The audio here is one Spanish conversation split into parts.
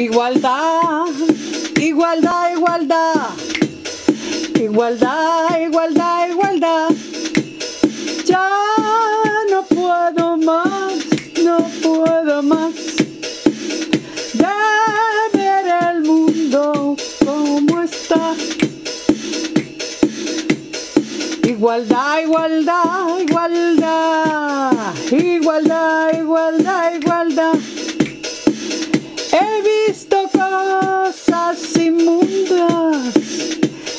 Igualdad, igualdad, igualdad. Igualdad, igualdad, igualdad. Ya no puedo más, no puedo más. De ver el mundo como está. Igualdad, igualdad, igualdad. Igualdad, igualdad, igualdad. He visto cosas inmundas,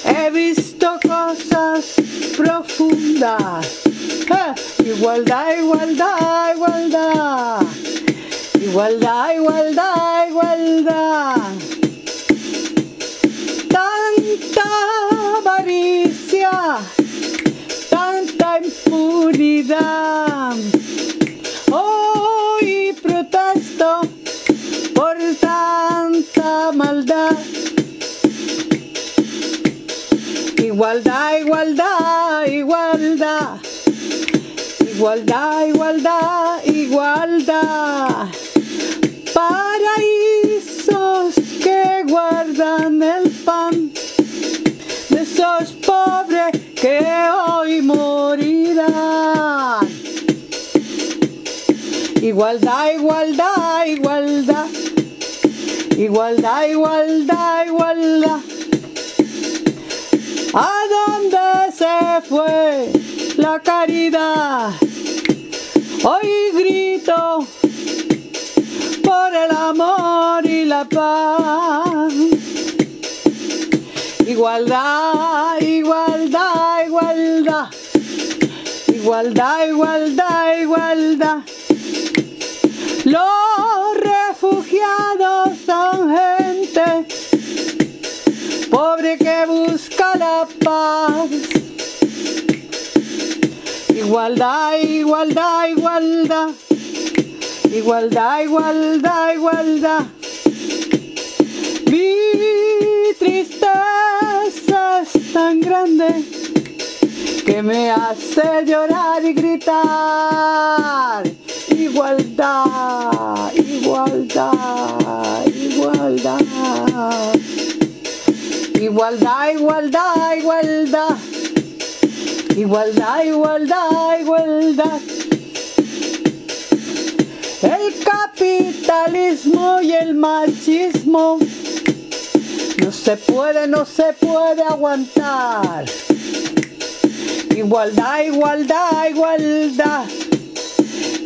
he visto cosas profundas. Igualdad, igualdad, igualdad. Igualdad, igualdad, igualdad. Tanta avaricia, tanta impunidad. Hoy protesto por tanta maldad. Igualdad, igualdad, igualdad. Igualdad, igualdad, igualdad. Paraísos que guardan el pan de esos pobres que hoy morirán. Igualdad, igualdad, igualdad. Igualdad, igualdad, igualdad. ¿A dónde se fue la caridad? Hoy grito por el amor y la paz. Igualdad, igualdad, igualdad. Igualdad, igualdad, igualdad. Los refugiados son gente pobre que busca la paz. Igualdad, igualdad, igualdad. Igualdad, igualdad, igualdad. Mi tristeza es tan grande que me hace llorar y gritar. Igualdad, igualdad, igualdad. Igualdad, igualdad, igualdad. Igualdad, igualdad, igualdad. El capitalismo y el machismo no se puede aguantar. Igualdad, igualdad, igualdad.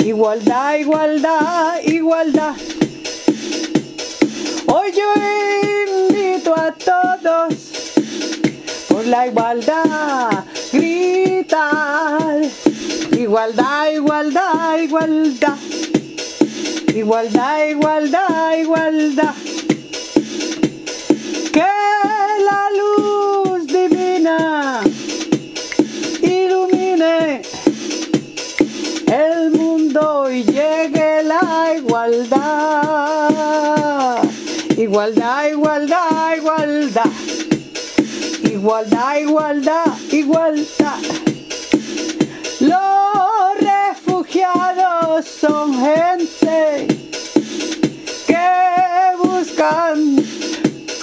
Igualdad, igualdad, igualdad. Hoy yo invito a todos por la igualdad gritar. Igualdad, igualdad, igualdad. Igualdad, igualdad, igualdad. Que la luz divina ilumine el mundo y llegue la igualdad. Igualdad, igualdad, igualdad. Igualdad, igualdad, igualdad. Los refugiados son gente que buscan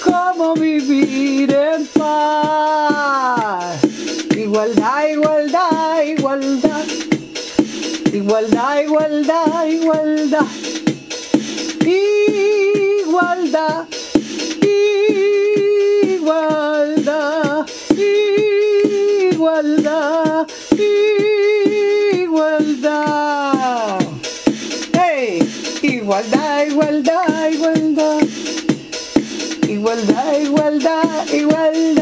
cómo vivir en paz. Igualdad, igualdad, igualdad. Igualdad, igualdad, igualdad. Igualdad, igualdad, igualdad, igualdad. Hey, igualdad, igualdad, igualdad. Igualdad, igualdad, igualdad.